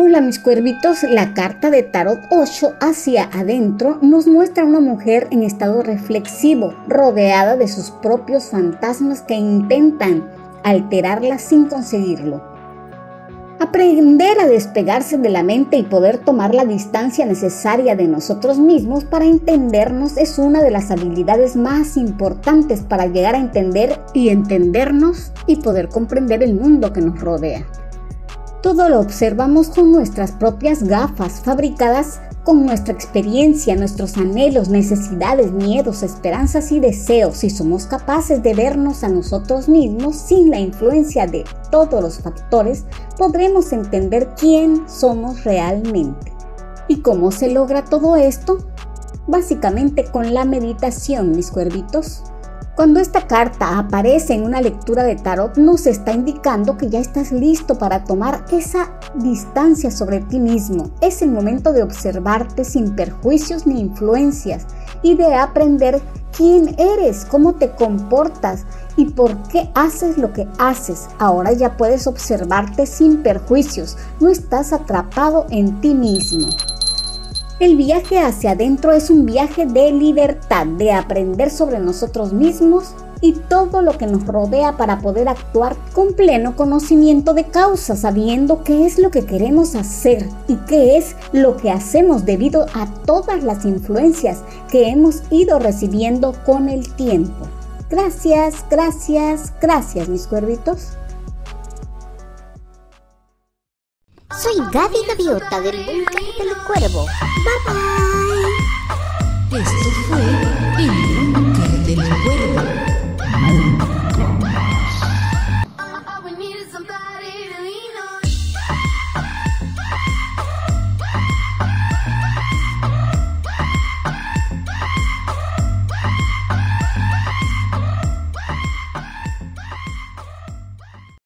Hola mis cuervitos, la carta de Tarot 8 hacia adentro nos muestra a una mujer en estado reflexivo, rodeada de sus propios fantasmas que intentan alterarla sin conseguirlo. Aprender a despegarse de la mente y poder tomar la distancia necesaria de nosotros mismos para entendernos es una de las habilidades más importantes para llegar a entender y entendernos y poder comprender el mundo que nos rodea. Todo lo observamos con nuestras propias gafas, fabricadas con nuestra experiencia, nuestros anhelos, necesidades, miedos, esperanzas y deseos, y somos capaces de vernos a nosotros mismos sin la influencia de todos los factores, podremos entender quién somos realmente. ¿Y cómo se logra todo esto? Básicamente con la meditación, mis cuervitos. Cuando esta carta aparece en una lectura de tarot, nos está indicando que ya estás listo para tomar esa distancia sobre ti mismo. Es el momento de observarte sin perjuicios ni influencias y de aprender quién eres, cómo te comportas y por qué haces lo que haces. Ahora ya puedes observarte sin perjuicios, no estás atrapado en ti mismo. El viaje hacia adentro es un viaje de libertad, de aprender sobre nosotros mismos y todo lo que nos rodea para poder actuar con pleno conocimiento de causa, sabiendo qué es lo que queremos hacer y qué es lo que hacemos debido a todas las influencias que hemos ido recibiendo con el tiempo. Gracias, gracias, gracias mis cuervitos. Soy Gaby Gaviota del Bunker del Cuervo. Bye bye. Esto fue